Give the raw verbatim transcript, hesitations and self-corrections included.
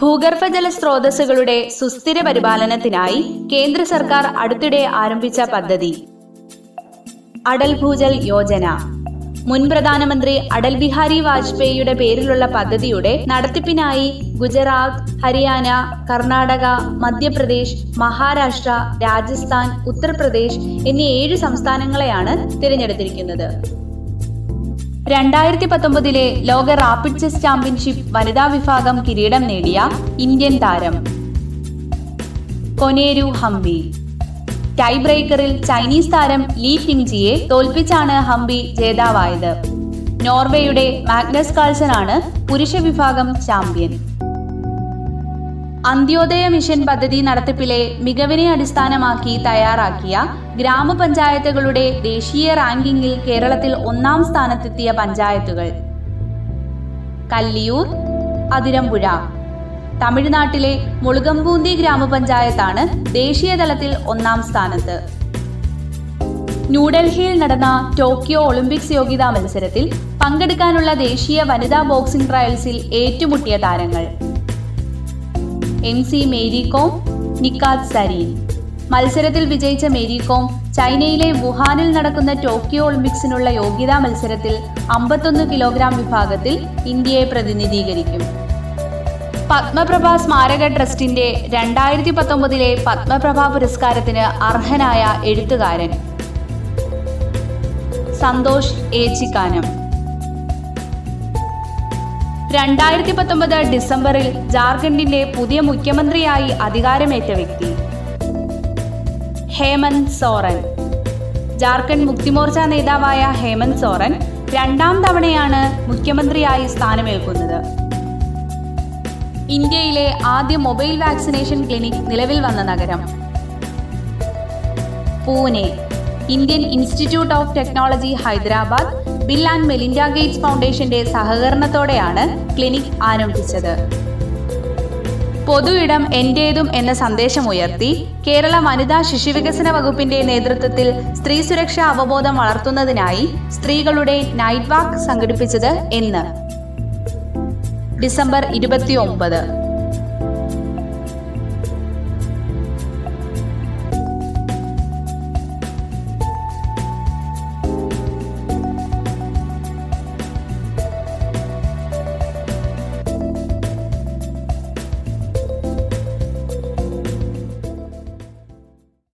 ഭൂഗർഭ ജലസ്രോതസ്സുകളുടെ സുസ്ഥിര പരിപാലനത്തിനായി കേന്ദ്ര സർക്കാർ അടുത്തിടെ ആരംഭിച്ച പദ്ധതി അടൽ ഭൂജൽ യോജന. മുൻ പ്രധാനമന്ത്രി അടൽ ബിഹാരി വാജ്പേയിയുടെ പേരിലുള്ള പദ്ധതിയുടെ നടത്തിപ്പിനായി ഗുജറാത്ത്, ഹരിയാന, കർണാടക, മധ്യപ്രദേശ്, മഹാരാഷ്ട്ര, രാജസ്ഥാൻ, ഉത്തർപ്രദേശ് എന്നീ ഏഴ് സംസ്ഥാനങ്ങളെയാണ് തിരഞ്ഞെടുത്തിരിക്കുന്നത്. രണ്ടായിരത്തി പത്തൊമ്പതിലെ ലോക റാപ്പിഡ് ചെസ് ചാമ്പ്യൻഷിപ്പ് വനിതാ വിഭാഗം കിരീടം നേടിയ ഇന്ത്യൻ താരം കൊനേരു ഹംപി. ടൈ ബ്രേക്കറിൽ ചൈനീസ് താരം ലീ തിങ്ജിയെ തോൽപ്പിച്ചാണ് ഹംപി ജേതാവായത്. നോർവേയുടെ മാഗ്നസ് കാൾസൺ ആണ് പുരുഷ വിഭാഗം ചാമ്പ്യൻ. അന്ത്യോദയ മിഷൻ പദ്ധതി നടത്തിപ്പിലെ മികവിനെ അടിസ്ഥാനമാക്കി തയ്യാറാക്കിയ ഗ്രാമപഞ്ചായത്തുകളുടെ ദേശീയ റാങ്കിങ്ങിൽ കേരളത്തിൽ ഒന്നാം സ്ഥാനത്തെത്തിയ പഞ്ചായത്തുകൾ കല്ലിയൂർ, അതിരമ്പുഴ. തമിഴ്നാട്ടിലെ മുളുകമ്പൂന്തി ഗ്രാമപഞ്ചായത്താണ് ദേശീയതലത്തിൽ ഒന്നാം സ്ഥാനത്ത്. ന്യൂഡൽഹിയിൽ നടന്ന ടോക്കിയോ ഒളിമ്പിക്സ് യോഗ്യതാ മത്സരത്തിൽ പങ്കെടുക്കാനുള്ള ദേശീയ വനിതാ ബോക്സിംഗ് ട്രയൽസിൽ ഏറ്റുമുട്ടിയ താരങ്ങൾ എം സി മേരി കോം, നിക്കാത് സരീൻ. മത്സരത്തിൽ വിജയിച്ച മേരി കോം ചൈനയിലെ വുഹാനിൽ നടക്കുന്ന ടോക്കിയോ ഒളിമ്പിക്സിനുള്ള യോഗ്യതാ മത്സരത്തിൽ അമ്പത്തൊന്ന് കിലോഗ്രാം വിഭാഗത്തിൽ ഇന്ത്യയെ പ്രതിനിധീകരിക്കും. പത്മപ്രഭ സ്മാരക ട്രസ്റ്റിന്റെ രണ്ടായിരത്തി പത്തൊമ്പതിലെ പത്മപ്രഭ പുരസ്കാരത്തിന് അർഹനായ എഴുത്തുകാരൻ സന്തോഷ് ഏച്ചിക്കാനം. രണ്ടായിരത്തി പത്തൊമ്പത് ഡിസംബറിൽ ജാർഖണ്ഡിന്റെ പുതിയ മുഖ്യമന്ത്രിയായി അധികാരമേറ്റ വ്യക്തി ഹേമന്ത് സോറൻ. ജാർഖണ്ഡ് മുക്തിമോർച്ച നേതാവായ ഹേമന്ത് സോറൻ രണ്ടാം തവണയാണ് മുഖ്യമന്ത്രിയായി സ്ഥാനമേൽക്കുന്നത്. ഇന്ത്യയിലെ ആദ്യ മൊബൈൽ വാക്സിനേഷൻ ക്ലിനിക് നിലവിൽ വന്ന നഗരം Pune. Indian Institute of Technology Hyderabad, Bill and Melinda Gates ഫൗണ്ടേഷന്റെ സഹകരണത്തോടെയാണ് ക്ലിനിക് ആരംഭിച്ചത്. പൊതു ഇടം എന്റേതും എന്ന സന്ദേശമുയർത്തി കേരള വനിതാ ശിശുവികസന വകുപ്പിന്റെ നേതൃത്വത്തിൽ സ്ത്രീ സുരക്ഷാ അവബോധം വളർത്തുന്നതിനായി സ്ത്രീകളുടെ നൈറ്റ് വാക്ക് സംഘടിപ്പിച്ചത് എന്ന് ഡിസംബർ ഇരുപത്തിയൊമ്പത്.